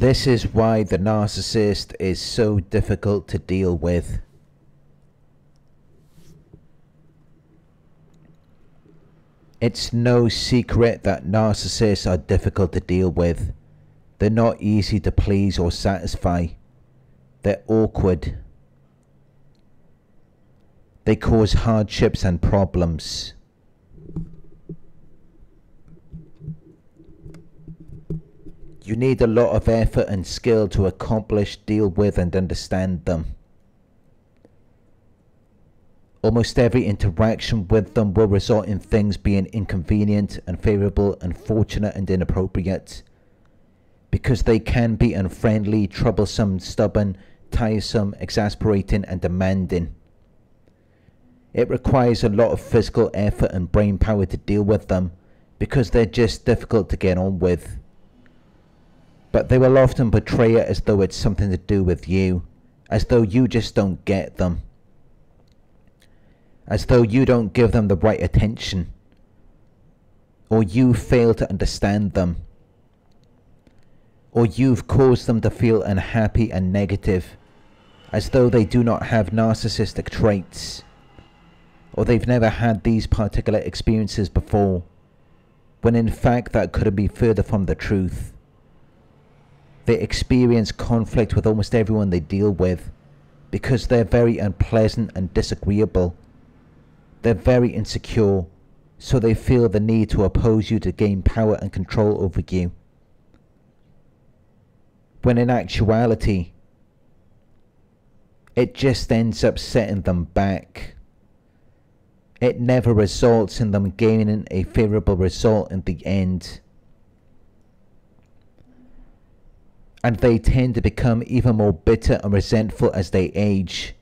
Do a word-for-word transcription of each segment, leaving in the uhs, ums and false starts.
This is why the narcissist is so difficult to deal with. It's no secret that narcissists are difficult to deal with. They're not easy to please or satisfy. They're awkward. They cause hardships and problems. You need a lot of effort and skill to accomplish, deal with and understand them. Almost every interaction with them will result in things being inconvenient, unfavorable, unfortunate and inappropriate. Because they can be unfriendly, troublesome, stubborn, tiresome, exasperating and demanding. It requires a lot of physical effort and brain power to deal with them, because they're just difficult to get on with. But they will often portray it as though it's something to do with you, as though you just don't get them, as though you don't give them the right attention, or you fail to understand them, or you've caused them to feel unhappy and negative, as though they do not have narcissistic traits, or they've never had these particular experiences before, when in fact that couldn't be further from the truth. They experience conflict with almost everyone they deal with, because they're very unpleasant and disagreeable. They're very insecure, so they feel the need to oppose you to gain power and control over you. When in actuality, it just ends up setting them back. It never results in them gaining a favorable result in the end. And they tend to become even more bitter and resentful as they age.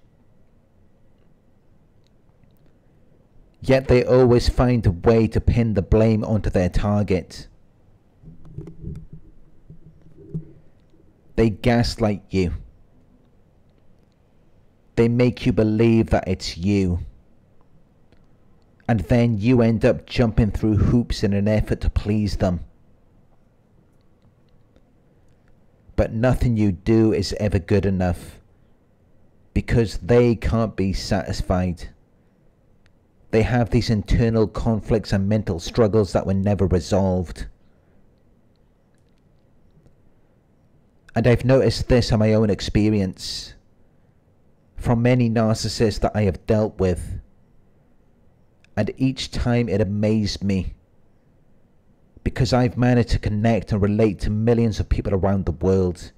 Yet they always find a way to pin the blame onto their target. They gaslight you. They make you believe that it's you. And then you end up jumping through hoops in an effort to please them. But nothing you do is ever good enough, because they can't be satisfied. They have these internal conflicts and mental struggles that were never resolved. And I've noticed this in my own experience, from many narcissists that I have dealt with. And each time it amazed me, because I've managed to connect and relate to millions of people around the world,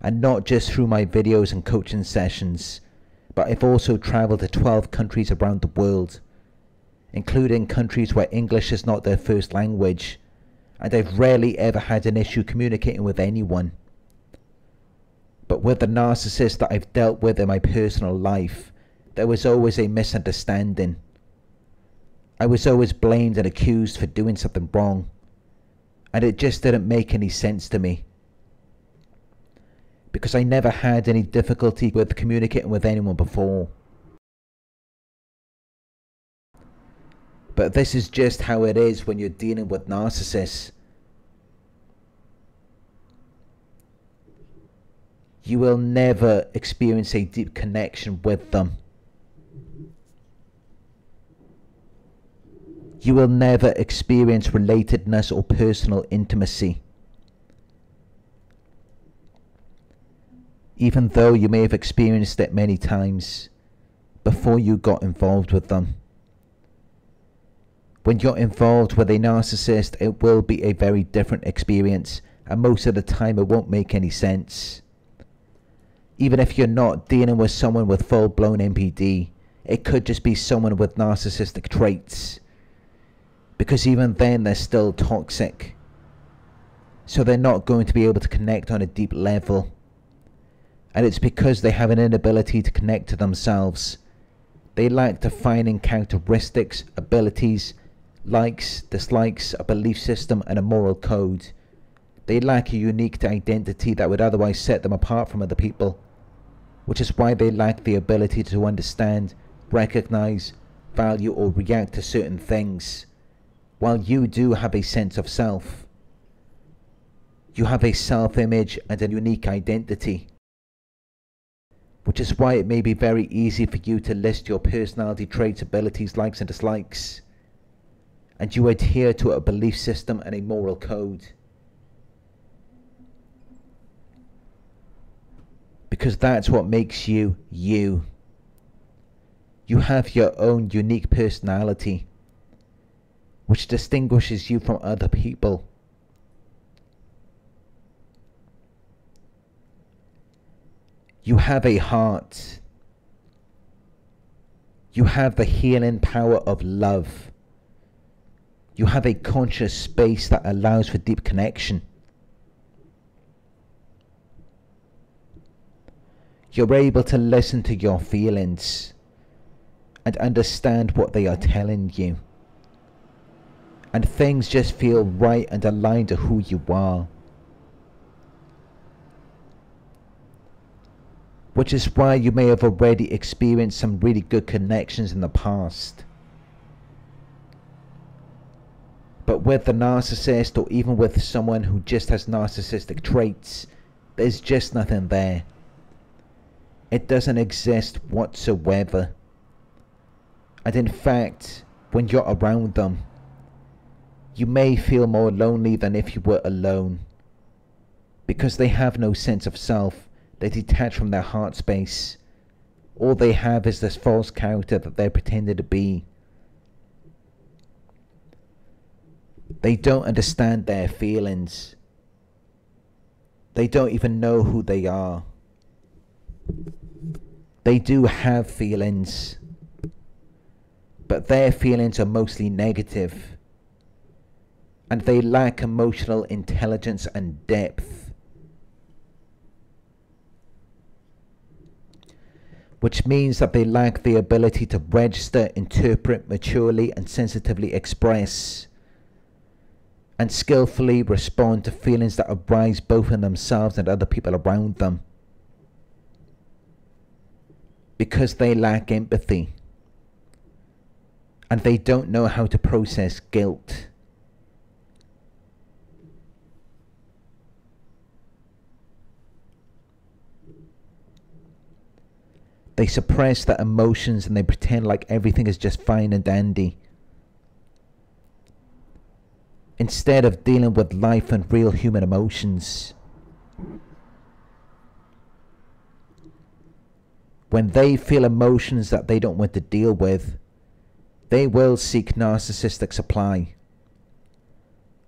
and not just through my videos and coaching sessions, but I've also traveled to twelve countries around the world, including countries where English is not their first language, and I've rarely ever had an issue communicating with anyone. But with the narcissist that I've dealt with in my personal life, there was always a misunderstanding. I was always blamed and accused for doing something wrong. And it just didn't make any sense to me, because I never had any difficulty with communicating with anyone before. But this is just how it is when you're dealing with narcissists. You will never experience a deep connection with them. You will never experience relatedness or personal intimacy. Even though you may have experienced it many times before you got involved with them. When you're involved with a narcissist, it will be a very different experience, and most of the time it won't make any sense. Even if you're not dealing with someone with full-blown N P D, it could just be someone with narcissistic traits. Because even then they're still toxic. So they're not going to be able to connect on a deep level. And it's because they have an inability to connect to themselves. They lack defining characteristics, abilities, likes, dislikes, a belief system and a moral code. They lack a unique identity that would otherwise set them apart from other people. Which is why they lack the ability to understand, recognize, value or react to certain things. While you do have a sense of self, You have a self-image and a unique identity, which is why it may be very easy for you to list your personality traits, abilities, likes and dislikes, and you adhere to a belief system and a moral code, because that's what makes you you. You have your own unique personality, which distinguishes you from other people. You have a heart. You have the healing power of love. You have a conscious space that allows for deep connection. You're able to listen to your feelings and understand what they are telling you. And things just feel right and aligned to who you are. Which is why you may have already experienced some really good connections in the past. But with the narcissist, or even with someone who just has narcissistic traits, there's just nothing there. It doesn't exist whatsoever. And in fact, when you're around them, you may feel more lonely than if you were alone, because they have no sense of self. They detach from their heart space. All they have is this false character that they're pretending to be. They don't understand their feelings. They don't even know who they are. They do have feelings, but their feelings are mostly negative, and they lack emotional intelligence and depth, which means that they lack the ability to register, interpret, maturely and sensitively express, and skillfully respond to feelings that arise both in themselves and other people around them, because they lack empathy, and they don't know how to process guilt. They suppress their emotions and they pretend like everything is just fine and dandy, instead of dealing with life and real human emotions. When they feel emotions that they don't want to deal with, they will seek narcissistic supply,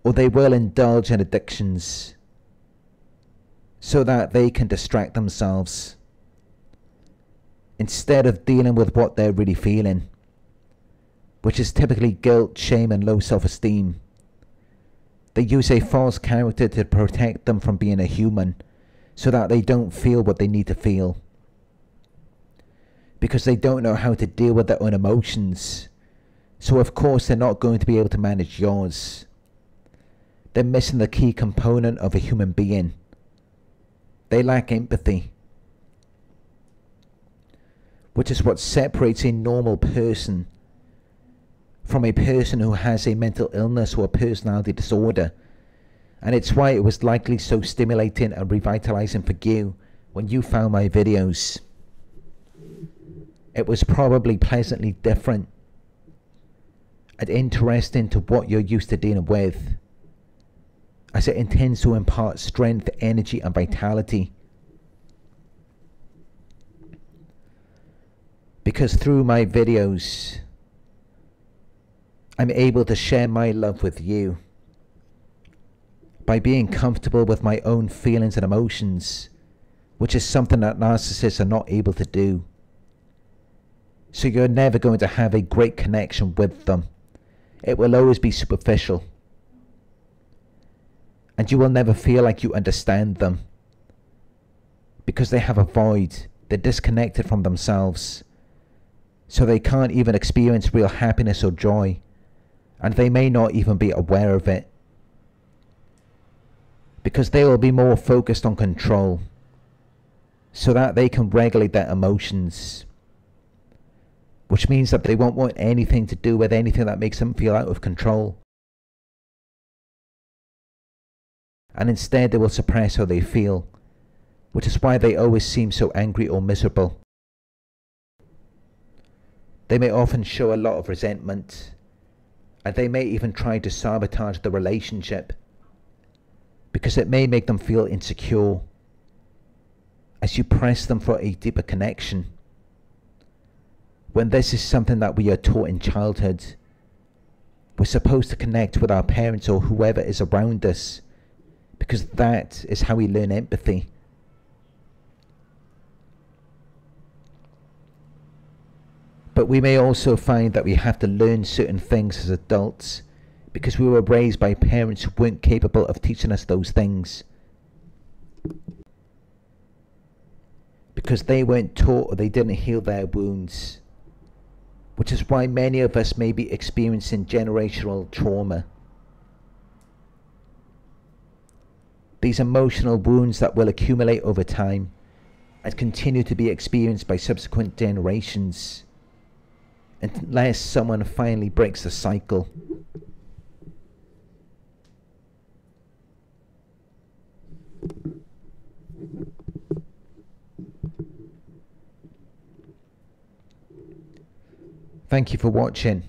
or they will indulge in addictions so that they can distract themselves, instead of dealing with what they're really feeling, which is typically guilt, shame and low self-esteem. They use a false character to protect them from being a human, so that they don't feel what they need to feel, because they don't know how to deal with their own emotions. So of course they're not going to be able to manage yours. They're missing the key component of a human being. They lack empathy, which is what separates a normal person from a person who has a mental illness or a personality disorder. And it's why it was likely so stimulating and revitalizing for you when you found my videos. It was probably pleasantly different and interesting to what you're used to dealing with, as it intends to impart strength, energy and vitality. Because through my videos, I'm able to share my love with you by being comfortable with my own feelings and emotions, which is something that narcissists are not able to do. So you're never going to have a great connection with them. It will always be superficial, and you will never feel like you understand them, because they have a void. They're disconnected from themselves, so they can't even experience real happiness or joy, and they may not even be aware of it, because they will be more focused on control, so that they can regulate their emotions, which means that they won't want anything to do with anything that makes them feel out of control. and instead they will suppress how they feel, which is why they always seem so angry or miserable. They may often show a lot of resentment, and they may even try to sabotage the relationship because it may make them feel insecure as you press them for a deeper connection, when this is something that we are taught in childhood. We're supposed to connect with our parents or whoever is around us because that is how we learn empathy. But we may also find that we have to learn certain things as adults because we were raised by parents who weren't capable of teaching us those things, because they weren't taught or they didn't heal their wounds, which is why many of us may be experiencing generational trauma. These emotional wounds that will accumulate over time and continue to be experienced by subsequent generations unless someone finally breaks the cycle. Thank you for watching.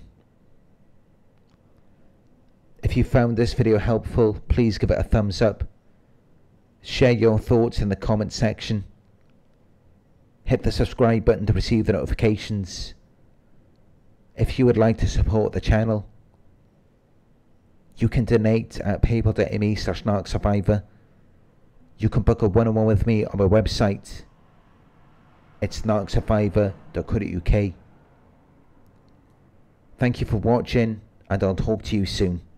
If you found this video helpful, please give it a thumbs up. Share your thoughts in the comment section. Hit the subscribe button to receive the notifications. If you would like to support the channel, you can donate at paypal dot me slash narc survivor. You can book a one-on-one with me on my website. It's narc survivor dot co dot U K. Thank you for watching, and I'll talk to you soon.